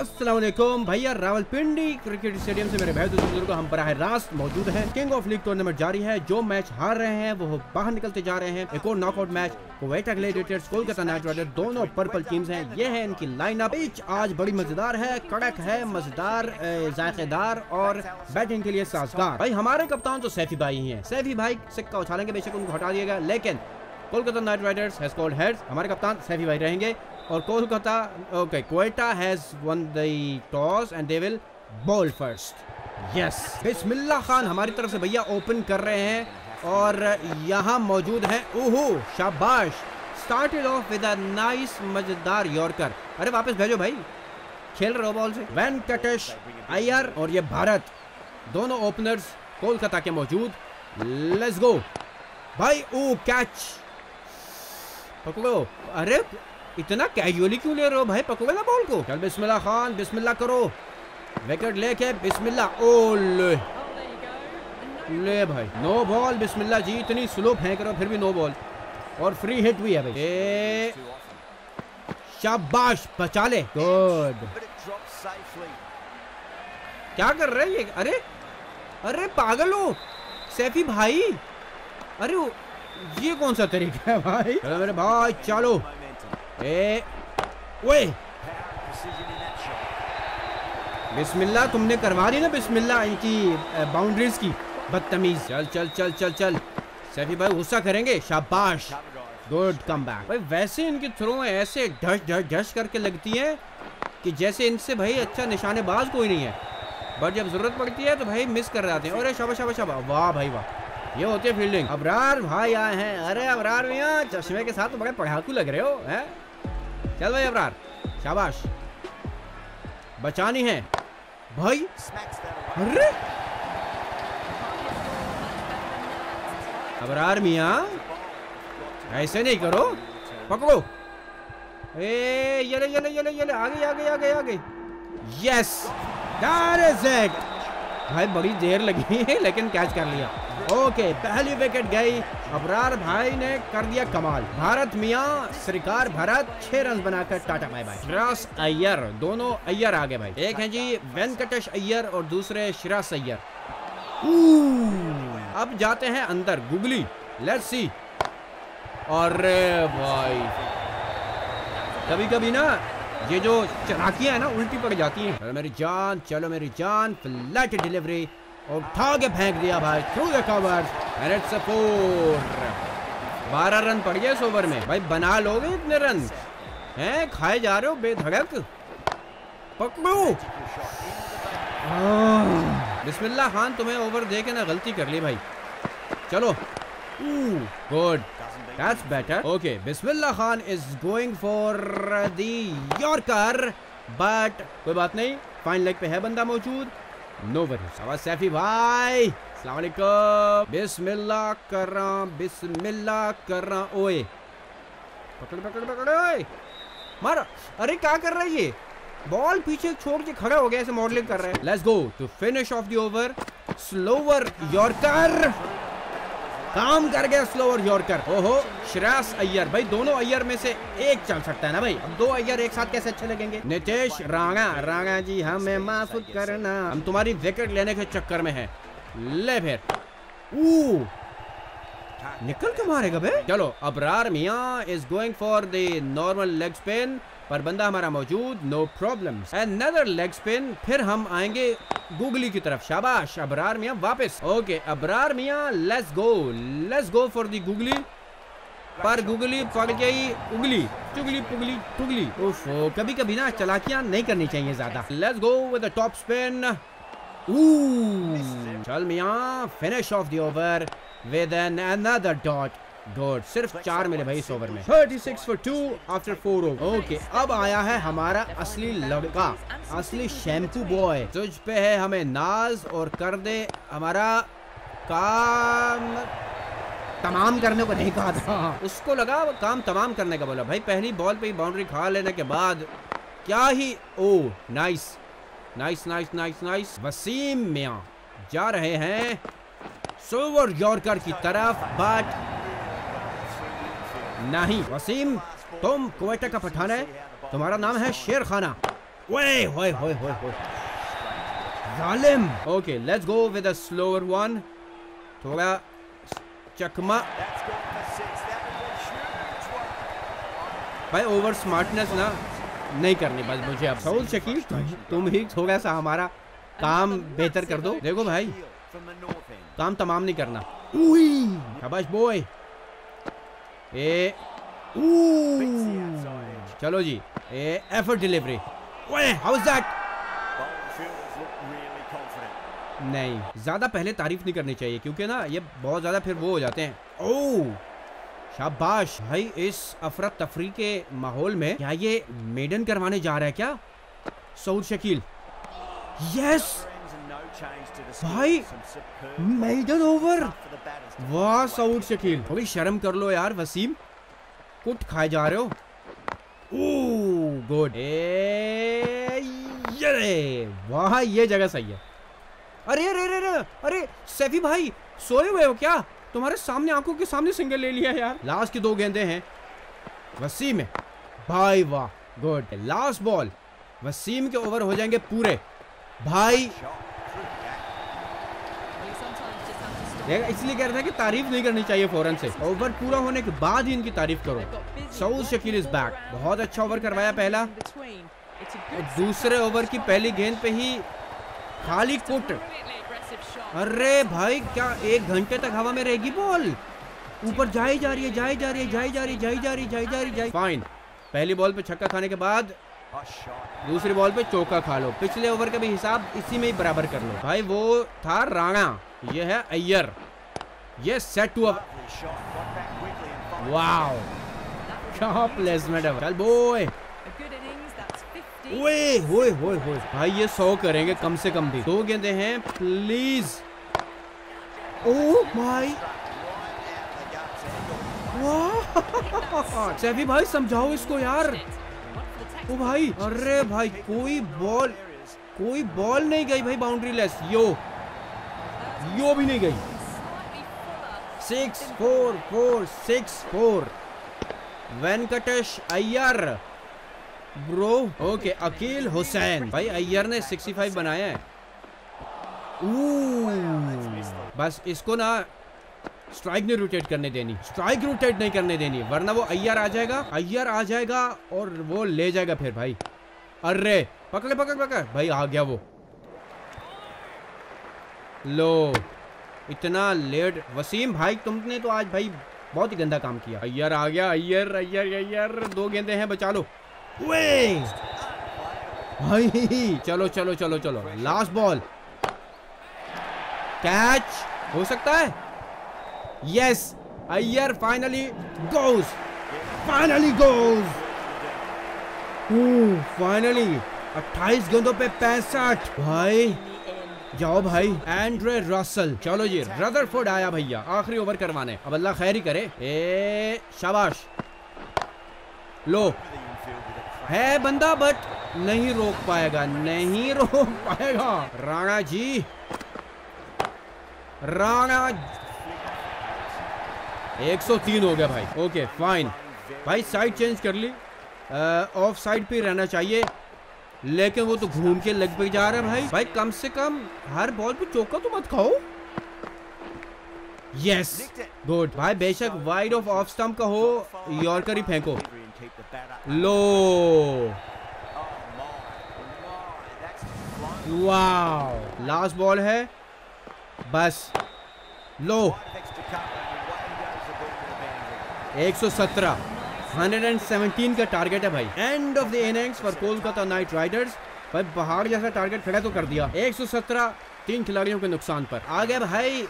अस्सलाम वालेकुम भैया। रावलपिंडी क्रिकेट स्टेडियम से मेरे भाई दोस्तों को हम बराह रास्त मौजूद हैं। किंग ऑफ लीग टूर्नामेंट जारी है। जो मैच हार रहे हैं वो बाहर निकलते जा रहे हैं। एक और knockout match Quetta Gladiators Kolkata Knight Riders, दोनों पर्पल टीम्स हैं। ये है इनकी लाइनअप। पिच आज बड़ी मजेदार है, कड़क है, मजेदार, जायकेदार और बैटिंग के लिए साजगार। भाई हमारे कप्तान तो सैफी भाई ही है। सैफी भाई सिक्का उछालेंगे, बेशक उनको हटा दिएगा, लेकिन Kolkata Knight Riders has called heads. हमारे कप्तान सैफी भाई रहेंगे और Kolkata Quetta has won the toss and they will bowl first. Yes, Bismillah Khan हमारी तरफ से भैया ओपन कर रहे हैं और यहाँ मौजूद है। ओहो शाबाश, started off with a nice मजेदार यॉर्कर। अरे वापस भेजो भाई, खेल रहे हो बॉल से। वेंकटेश अय्यर और ये भारत, दोनों ओपनर्स कोलकाता के मौजूद। लेट्स गो भाई। ओ कैच पकड़ो। अरे इतना कैजुअली क्यों ले रहे हो भाई, पकड़ो ना बॉल को। चल बिस्मिल्लाह खान, बिस्मिल्लाह करो, विकेट लेके बिस्मिल्लाह। ओ ले भाई, नो बॉल। बिस्मिल्लाह जी इतनी स्लो फेंक रहे हो फिर भी नो बॉल, और फ्री हिट भी है भाई। शाबाश, बचा ले। गुड, क्या कर रहे हैं ये? अरे अरे पागल हो सैफी भाई। अरे ये कौन सा तरीका है भाई। चलो मेरे भाई चलो। ओए बिस्मिल्लाह, तुमने करवा दी ना बिस्मिल्लाह इनकी बाउंड्रीज की। बदतमीज। चल चल चल चल चल, सैफी भाई गुस्सा करेंगे। शाबाश, गुड कम बैक भाई। वैसे इनकी थ्रो ऐसे ढस ढस ढस करके लगती है कि जैसे इनसे भाई अच्छा निशानेबाज कोई नहीं है, बट जब जरूरत पड़ती है तो भाई मिस कर जाते हैं। अरे शाबाश शाबाश शाबाश, वाह भाई वाह, ये होती है फील्डिंग। अबरार भाई आए हैं। अरे अबरार भैया चश्मे के साथ तो बड़े पढ़ाकू लग रहे हो हैं। चल भाई अबरार, शाबाश, बचानी है भाई। अरे अबरार मिया ऐसे नहीं करो, पकड़ो। ये ले ये ले ये ले ये ले, आगे आगे आगे आगे। यस, दैट इज इट भाई। बड़ी देर लगी है लेकिन कैच कर लिया। ओके, पहली विकेट गई। अबरार भाई ने कर दिया कमाल। भारत मियां श्रीकार भारत 6 रन बनाकर tata bye bye. Shreyas Iyer, दोनों अय्यर आ गए भाई। एक हैं जी वेंकटेश अय्यर और दूसरे श्रेयस अय्यर। अब जाते हैं अंदर गुगली, लेट्स सी। अरे भाई कभी कभी ना ये जो चराकियां है ना उल्टी पड़ जाती है। चलो मेरी जान, चलो मेरी जान, फ्लैट डिलीवरी, उठा के फेंक दिया भाई through the covers. And it's a 4। 12 run पड़ गए इस ओवर में। भाई बना लोगे इतने रन हैं? खाए जा रहे हो बेधड़क। पकड़ो। बिस्मिल्लाह खान तुम्हें ओवर दे के ना गलती कर ली भाई। चलो, good, that's better. Okay, Bismillah Khan is going for the yorker, but कोई बात नहीं, फाइन लेग पे है बंदा मौजूद। No worry. सैफी भाई अस्सलाम वालेकुम। बिस्मिल्लाह कर रहा, बिस्मिल्लाह कर रहा। ओए पकड़ पकड़ पकड़, ओए मार। अरे क्या कर रहा है ये, बॉल पीछे छोड़ के खड़ा हो गया, ऐसे मॉडलिंग कर रहा है। Let's go to finish off the over. Slower yorker, काम कर गया स्लोअर यॉर्कर। ओहो श्रेयस अय्यर भाई, दोनों अय्यर में से एक चल सकता है ना भाई। अब 2 अय्यर एक साथ कैसे अच्छे लगेंगे। नितेश राणा, राणा जी हमें माफ करना, हम तुम्हारी विकेट लेने के चक्कर में हैं। ले फिर, निकल के मारेगा बे। चलो अबरार मियां is going for the normal leg spin, पर बंदा हमारा मौजूद, no problem. Another leg spin, फिर हम आएंगे गुगली की तरफ। शाबाश अबरार मियां, वापस। Okay Abrar Miyan, let's go, let's go for the googly. पर गुगली पड़ गई उगली, चुगली पुगली टुगली। ओफो, कभी कभी ना चालाकियां नहीं करनी चाहिए ज्यादा। Let's go with the top spin. चल मियां, finish off the over with another dot. Good, सिर्फ 4 मिले भाई इस ओवर में। 36 for 2 आफ्टर 4 ओवर। ओके, अब आया है हमारा असली लड़का, असली शैम्पू बॉय। तुझ पे है हमें नाज, और कर दे हमारा काम तमाम करने को नहीं कहा था। उसको लगा काम तमाम करने का बोला भाई। पहली बॉल पे ही बाउंड्री खा लेने के बाद क्या ही। Oh nice nice nice nice nice. Wasim मियां जा रहे हैं स्लोअर यॉर्कर की तरफ, बट नहीं। वसीम, तुम क्वेटा का पठान है, तुम्हारा नाम है शेर खाना। जालिम। Okay let's go with a slower one, थोड़ा चकमा भाई, ओवर स्मार्टनेस ना नहीं करनी बस मुझे। अब सऊद शकील तुम ही थोड़ा सा हमारा काम बेहतर कर दो। देखो भाई काम तमाम नहीं करना। शाबाश बॉय। ए चलो जी effort delivery. How is that? नहीं ज्यादा पहले तारीफ नहीं करनी चाहिए क्योंकि ना ये बहुत ज्यादा फिर वो हो जाते हैं। ओह शाबाश भाई। इस अफरा तफरी के माहौल में क्या ये मेडन करवाने जा रहा है क्या सऊद शकील? यस भाई मेडन ओवर। वाह सऊद शकील थोड़ी शर्म कर लो यार। वसीम कुट खाए जा रहे हो। गुड। ये वाह ये जगह सही है। अरे अरे अरे अरे, अरे सैफी भाई सोए हुए हो क्या? तुम्हारे सामने आंखों के सामने सिंगल ले लिया यार। लास्ट के दो गेंदे हैं वसीम है भाई। वाह गुड। लास्ट बॉल वसीम के ओवर हो जाएंगे पूरे भाई। इसलिए कह रहा था कि तारीफ नहीं करनी चाहिए फौरन से, ओवर पूरा होने के बाद ही इनकी तारीफ करो। Saud Shakeel is back. बहुत अच्छा ओवर करवाया पहला। दूसरे ओवर की पहली गेंद पे ही खाली कुट। अरे भाई क्या 1 घंटे तक हवा में रहेगी बॉल? ऊपर जाई जा रही है, जाई जा रही है, जाई जा रही है, जाई जा रही है, जाई जा रही है। फाइन। पहली बॉल पे छक्का खाने के बाद दूसरी बॉल पे चौका खा लो। पिछले ओवर का भी हिसाब इसी में ही बराबर कर लो भाई। वो था राणा, ये है अय्यर, ये सेट हुआ। वाओ क्या प्लेसमेंट है। चल बॉय। ओए होए होए होए भाई ये 100 करेंगे कम से कम भी। दो गेंदे हैं प्लीज। ओह भाई वाह। सैफी भाई समझाओ इसको यार। ओ भाई अरे भाई कोई बॉल नहीं गई भाई बाउंड्री लेस। यो भी नहीं गई। 6-4, 4-6-4 वेंकटेश अय्यर ब्रो। ओके अकील हुसैन भाई। अय्यर ने 65 बनाया है। बस इसको ना स्ट्राइक नहीं रोटेट करने देनी, स्ट्राइक रोटेट नहीं करने देनी, वरना वो अय्यर आ जाएगा और वो ले जाएगा फिर भाई। अरे पकड़ पकड़ पकड़ भाई आ गया वो। लो इतना लेट। वसीम भाई तुमने तो आज भाई बहुत ही गंदा काम किया। अय्यर आ गया। अय्यर अय्यर अय्यर। दो गेंदे हैं बचा लो। वे भाई चलो चलो चलो चलो। लास्ट बॉल कैच हो सकता है। Yes Iyer finally goes. Finally 28 गेंदों पे 65 भाई। जाओ भाई एंड्रे रसल। चलो जी रदरफोर्ड आया भैया आखिरी ओवर करवाने। अब अल्लाह खैर ही करे। ए शाबाश। लो है बंदा बट नहीं रोक पाएगा। राणा 103 हो गया भाई। ओके फाइन भाई। साइड चेंज कर ली, ऑफ साइड पे रहना चाहिए लेकिन वो तो घूम के लग पे जा रहा है भाई। भाई कम से कम हर बॉल पे चौका तो मत खाओ। यस गुड भाई। बेशक वाइड ऑफ स्टंप का हो, यॉर्कर ही फेंको। लो वाओ। लास्ट बॉल है बस। लो 117 117 का टारगेट है भाई। End of the innings for Kolkata Knight Riders. भाई बाहर जैसा टारगेट खड़ा तो कर दिया। 117 3 खिलाड़ियों के नुकसान पर। आ गया भाई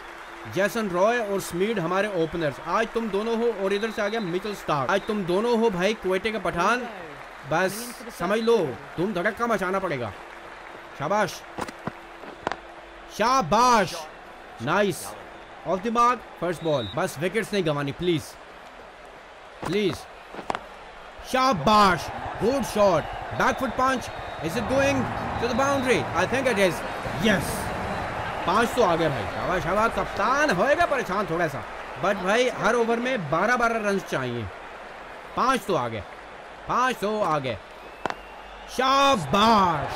जैसन रॉय और स्मीड हमारे ओपनर्स। आज तुम दोनों हो और इधर से आ गया मिचेल स्टार्क। आज तुम दोनों हो भाई क्वेटे का पठान। बस समझ लो तुम धड़का मचाना पड़ेगा। शाबाश शाबाश। Nice off the mark first ball. बस विकेट्स नहीं गंवानी please please. Shabash, good shot, back foot punch. Is it going to the boundary? I think it is. Yes. 5 तो आ गए भाई। शाबाश शाबाश कप्तान होएगा परेशान थोड़ा सा, बट भाई हर ओवर में 12-12 रन चाहिए। 5 तो आ गए। शाबाश,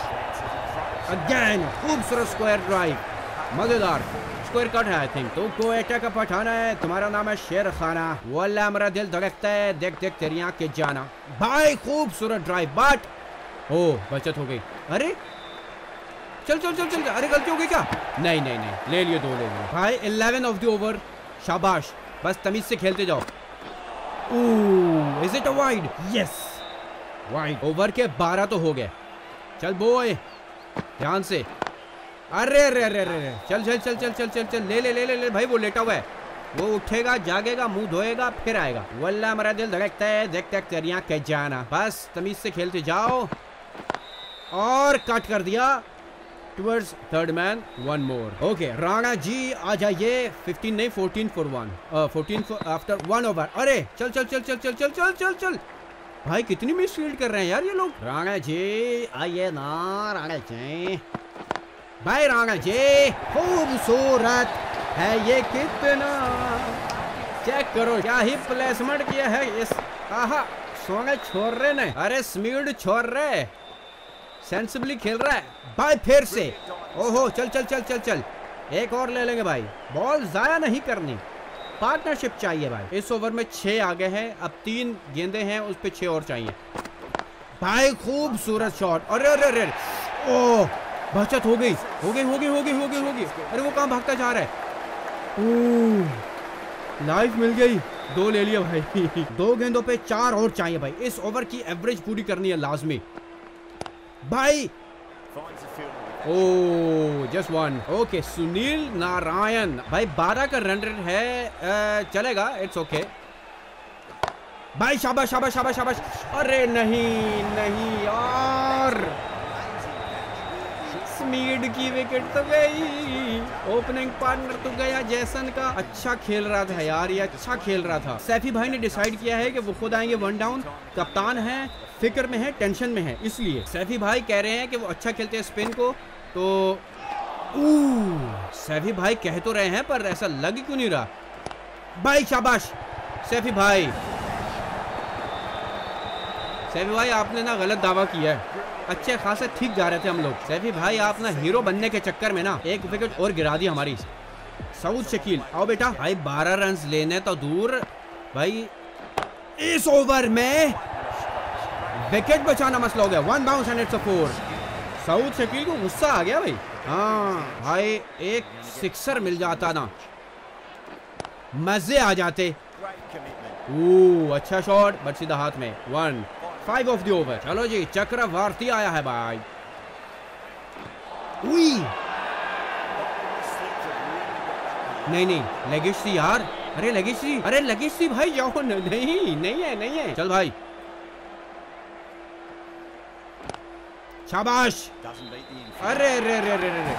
अगेन खूबसूरत स्क्वायर ड्राइव, मजेदार स्क्वायर कट है आई थिंक। तो क्वेटा का पठाना है, तुम्हारा नाम है शेर खाना, वल्ला मेरा दिल धड़कता है देख देख तेरी आँख के जाना। भाई खूबसूरत ड्राइव बट ओ बचत हो गई। अरे चल चल चल चल, अरे गलती हो गई क्या? नहीं नहीं नहीं, ले लियो दो, ले लियो भाई। 11 ऑफ द ओवर, शाबाश, बस तमीज से खेलते जाओ। Is it a wide? Yes wide. Over के 12 तो हो गए। चल बॉय ध्यान से। अरे अरे अरे अरे चल चल चल चल चल चल चल, ले ले ले ले ले भाई। वो लेटा हुआ है, वो उठेगा, जागेगा, मुंह धोएगा, फिर आएगा। वल्ला मेरा दिल धड़कता है देख देख तेरियाँ के जाना। बस तमीज से खेलते जाओ। और कट कर दिया towards third man. One more. Okay Rana ji आ जाइए। 15 नहीं 14 for one, 14 after one over. अरे चल चल चल चल चल चल चल चल चल भाई, कितनी मिसफील्ड कर रहे हैं यार ये लोग। राणा जी आइए ना, राणा जी भाई, राणा जी खूबसूरत है ये, कितना चेक करो क्या ही प्लेसमेंट किया है इस। आहा सोने छोड़ रहे ने, अरे स्मीड छोड़ रहे, सेंसिबली खेल रहा है भाई फिर से। ओहो चल चल चल चल चल, एक और ले लेंगे भाई, बॉल ज़ाया नहीं करनी, पार्टनरशिप चाहिए भाई। इस ओवर में 6 आ गए हैं, अब 3 गेंदे हैं उस पर 6 और चाहिए भाई। खूबसूरत शॉट। अरे अरे अरे ओह बचत हो गई, हो गई हो गई हो गई हो गई हो गई। अरे वो कहाँ भागता जा रहा है। लाइफ मिल गई, 2 ले लिया भाई। 2 गेंदों पे 4 और चाहिए भाई, इस ओवर की एवरेज पूरी करनी है लाजमी भाई। Oh just one. Okay Sunil Narayan भाई, 12 का रन रेट है, चलेगा, इट्स ओके भाई। शाबाश शाबाश शाबाश शाबाश। अरे नहीं नहीं यार, स्मीड की विकेट तो गई, ओपनिंग पार्टनर तो गया जैसन का। अच्छा खेल रहा था यार ये, अच्छा खेल रहा था। सैफी भाई ने डिसाइड किया है कि वो खुद आएंगे वन डाउन, कप्तान है, फिक्र में है, टेंशन में है, इसलिए सैफी भाई कह रहे हैं कि वो अच्छा खेलते हैं स्पिन को। तो सैफी भाई कह तो रहे हैं पर ऐसा लग क्यों नहीं रहा भाई। शाबाश सैफी भाई, सैफी भाई आपने ना गलत दावा किया है, अच्छे खासे ठीक जा रहे थे हम लोग। सैफी भाई आप ना हीरो बनने के चक्कर में ना एक विकेट और गिरा दी हमारी। सऊद शकील आओ बेटा भाई, 12 रन लेने तो दूर भाई, इस ओवर में विकेट बचाना मसला हो गया। 1 bounce and it's a 4। Saud Shakeel को गुस्सा आ गया भाई। हाँ भाई एक सिक्सर मिल जाता ना, मजे आ जाते। अच्छा शॉट बट सीधा हाथ में। 5 ऑफ द ओवर। चलो जी चक्रवर्ती आया है भाई। नहीं नहीं लगेश थी यार, अरे लगेश थी, अरे लगेश थी भाई जाओ। नहीं नहीं है नहीं है, चल भाई शाबाश। अरे अरे अरे अरे अरे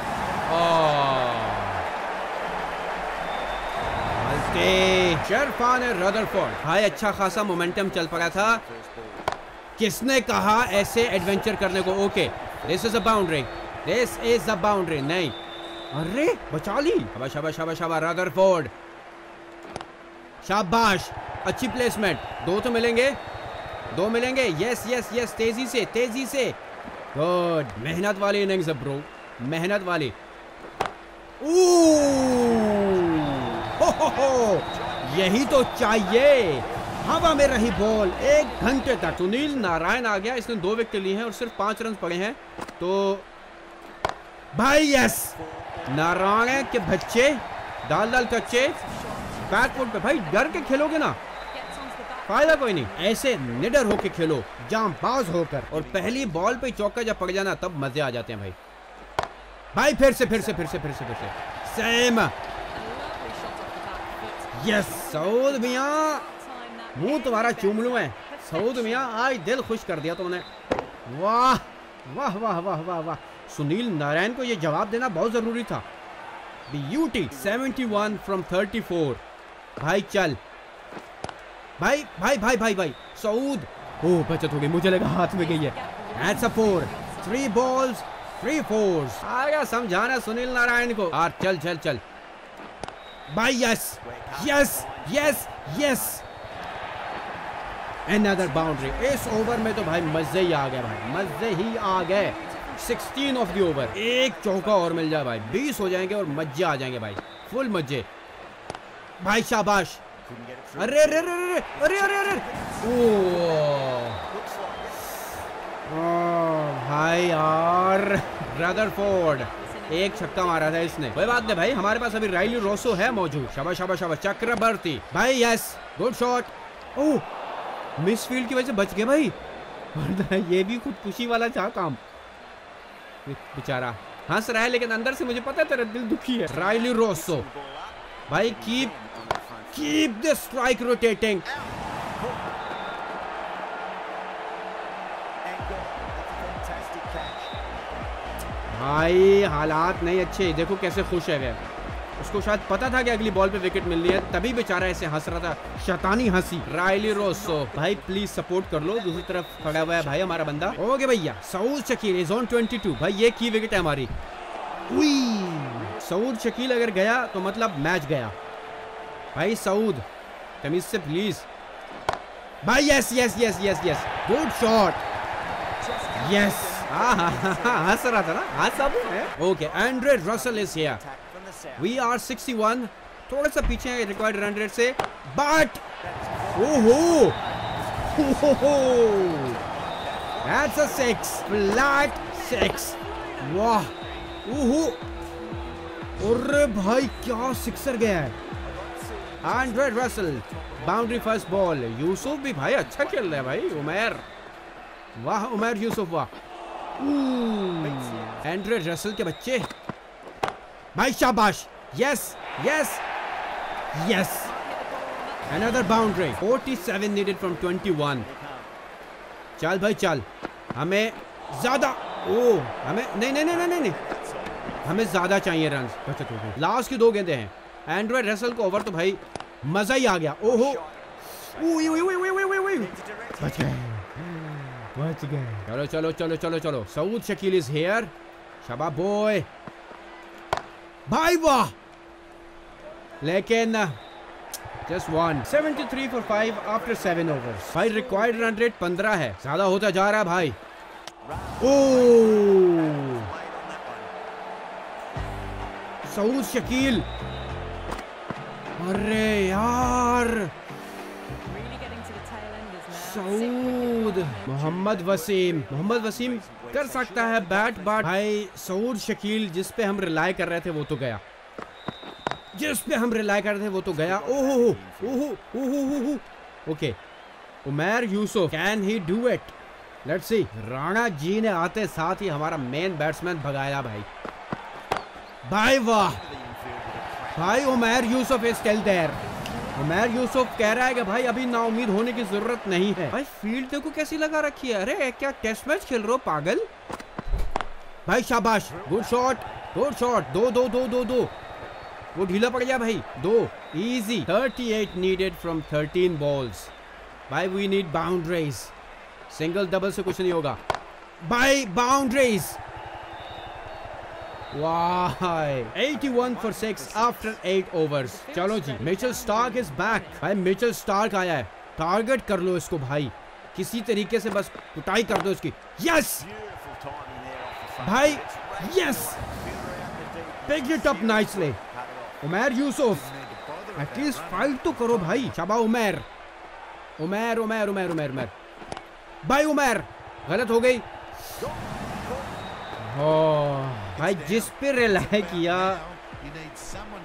शरफान रदरफोर्ड भाई, अच्छा खासा मोमेंटम चल पड़ा था। किसने कहा ऐसे एडवेंचर करने को? Okay this is a boundary, this is a boundary. नहीं अरे बचा ली। शाबाश शाबाश शाबाश शाबाश रदरफोर्ड, शाबाश अच्छी प्लेसमेंट। 2 तो मिलेंगे, 2 मिलेंगे। यस यस यस, तेजी से तेजी से, गुड। मेहनत वाली इनिंग्स ब्रो, मेहनत वाली। यही तो चाहिए, हवा में रही बॉल एक घंटे तक। सुनील नारायण आ गया, इसने 2 विकेट लिए हैं और सिर्फ 5 रन पड़े हैं। तो भाई यस, नारायण के बच्चे दाल दाल कच्चे। बैकवर्ड पे भाई डर के खेलोगे ना फायदा कोई नहीं, ऐसे निडर होके खेलो, जांबाज होकर, और पहली बॉल पे चौका जब पड़ जाना तब मजे आ जाते हैं भाई। भाई फिर से फिर से फिर से फिर से फिर से सेम। यस सऊद मियां मुंह तुम्हारा चूम लूं मैं। सऊद मियां आज दिल खुश कर दिया तुमने। वाह वाह वाह वाह वाह वाह। सुनील नारायण को ये जवाब देना बहुत जरूरी था। ब्यूटी। 71 फ्रॉम 34 भाई। चल भाई भाई भाई भाई भाई सऊद। ओह बचत हो गई, मुझे लगा हाथ में गई है। It's a 4। 3 balls 3 fours. आया समझाना सुनील नारायण को। और चल चल चल भाई। Yes yes yes yes another boundary. इस ओवर में तो भाई मज़े ही आ गए भाई 16 ऑफ द ओवर। एक चौका और मिल जाए भाई 20 हो जाएंगे और मज़े आ जाएंगे भाई फुल मज़े भाई। शाबाश। अरे अरे अरे अरे अरे अरे भाई यार रदरफोर्ड एक छक्का मारा था इसने। कोई बात नहीं भाई हमारे पास अभी राइली रोसो है मौजूद। शाबाश शाबाश शाबाश चक्रवर्ती भाई yes good shot. Oh misfield की वजह से बच गए भाई ये भी खुदकुशी वाला था काम। बेचारा हंस रहा है लेकिन अंदर से मुझे पता है तेरा दिल दुखी है। राइली रोसो भाई कीप द स्ट्राइक रोटेटिंग। भाई हालात नहीं अच्छे देखो कैसे खुश है वे। उसको शायद पता था कि अगली बॉल पे विकेट मिलनी है तभी बेचारा ऐसे हंस रहा था शैतानी हंसी। राइली रोसो भाई प्लीज सपोर्ट कर लो दूसरी तरफ खड़ा हुआ है भाई हमारा बंदा। ओके भैया सऊद शकील इज ऑन 22 भाई ये की विकेट है हमारी। सऊद शकील अगर गया तो मतलब मैच गया भाई। सऊद तमीज से प्लीज भाई yes yes yes yes yes good shot yes. हंस रहा था ना हंस। Okay Andre Russell is here we are 61 थोड़ा सा पीछे है रिक्वायर्ड रन रेट से but that's a six flat six. वाह अरे भाई क्या सिक्सर गया है। Andre Russell boundary first ball. Yusuf भी भाई अच्छा खेल रहा है भाई उमर। वाह उमर यूसुफ वाह। एंड्रे रसल के बच्चे भाई शाबाश yes yes yes another boundary. 47 needed from 21। चल भाई चल हमें ज्यादा हमें नहीं हमें ज्यादा चाहिए रन। लास्ट के दो गेंदे हैं। एंड्रे रसल को ओवर तो भाई मजा ही आ गया। ओहो बच गए। चलो चलो चलो चलो चलो सऊद शकील इज हियर शाबाश बॉय भाई वाह। लेकिन just one 73 for 5 after 7 overs. भाई रिक्वायर्ड रन रेट 15 है ज्यादा होता जा रहा है भाई। ओ सऊद शकील अरे यार सऊद। मोहम्मद वसीम कर सकता है बैट बाट भाई। सऊद शकील जिस पे हम रिलाई कर रहे थे वो तो गया ओहो okay Umar Yusuf can he do it let's see. Rana ji ने आते साथ ही हमारा मेन बैट्समैन भगाया भाई वाह भाई। Umar Yusuf is still there. Umar Yusuf कह रहा है कि भाई अभी नाउमीद होने की जरूरत नहीं है। भाई फील्ड देखो कैसी लगा रखी है। अरे क्या टेस्ट मैच खेल रहे हो पागल। भाई शाबाश गुड शॉट दो वो ढीला पड़ गया भाई दो इजी। 38 नीडेड फ्रॉम 13 बॉल्स भाई we need boundaries. Single double से कुछ नहीं होगा भाई बाउंड्रीज। वाह 81 for 6 आफ्टर 8 ओवर्स। चलो जी मिचेल स्टार्क इज बैक भाई। मिचेल स्टार्क आया है टारगेट कर लो इसको भाई किसी तरीके से बस कुटाई कर दो इसकी। यस भाई yes pick it up nicely. Umar Yusuf at least fight तो करो भाई। शाबाश उमर उमर उमर उमर उमर उमर भाई उमर गलत हो गई। भाई जिस पे रिलाई किया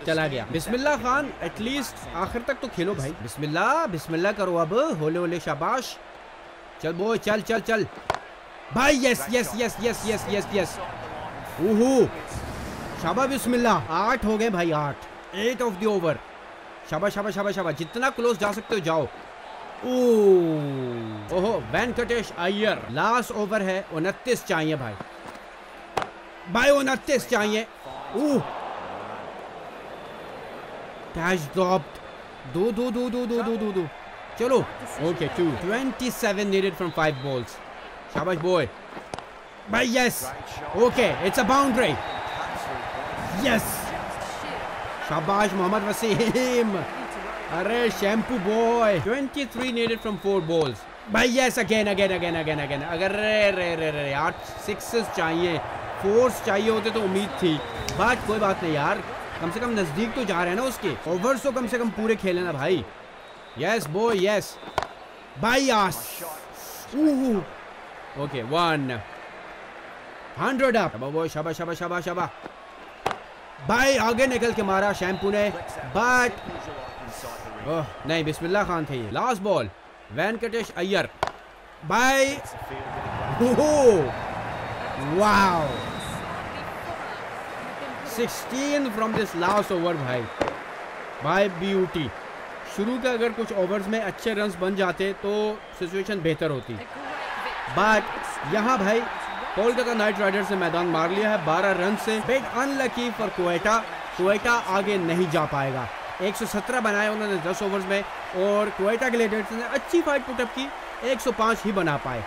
चला गया। बिस्मिल्लाह खान एटलीस्ट आखिर तक तो खेलो भाई। बिस्मिल्लाह करो अब होले शाबाश। चल बो चल भाई yes yes yes yes yes yes yes ओहो शाबाश बिस्मिल्लाह। 8 हो गए भाई 8 ऑफ द ओवर। शाबाश शाबाश शाबाश शाबाश जितना क्लोज जा सकते हो जाओ। ओहो वेंकटेश अय्यर लास्ट ओवर है 29 चाहिए भाई 29 चाहिए। कैच ड्रॉप्ड दो चलो ओके 27 नीडेड फ्रॉम 5 बॉल्स। शाबाश बॉय भाई yes okay it's a boundary yes. शाबाश मोहम्मद वसीम अरे shampoo boy. 23 needed from 4 balls. भाई यस अगेन अगर रे यार सिक्सेस चाहिए, फोर्स चाहिए होते तो उम्मीद थी, बात कोई बात नहीं यार, कम से कम नज़दीक तो जा रहे हैं ना उसके, ओवर्स तो कम से कम पूरे खेले ना भाई। यस बो यस भाई यार, ओके 100 अप, वो शाबाश शाबाश शाबाश शाबाश भाई, आगे निकल के मारा शैम्पू ने, बट ओह नहीं बिस्मिल्लाह खान थे ये। लास्ट बॉल वेंकटेश अय्यर भाई, wow 16 from this last over भाई, भाई ब्यूटी। शुरू के अगर कुछ ओवर्स में अच्छे रन्स बन जाते तो सिचुएशन बेहतर होती, बट यहाँ भाई कोलकाता नाइट राइडर्स ने मैदान मार लिया है 12 रन से। Big unlucky for Quetta, Quetta आगे नहीं जा पाएगा। 117 बनाए उन्होंने 10 ओवर्स में, और क्वेटा ग्लेडिएटर्स ने अच्छी फाइट पुटअप की, 105 ही बना पाए।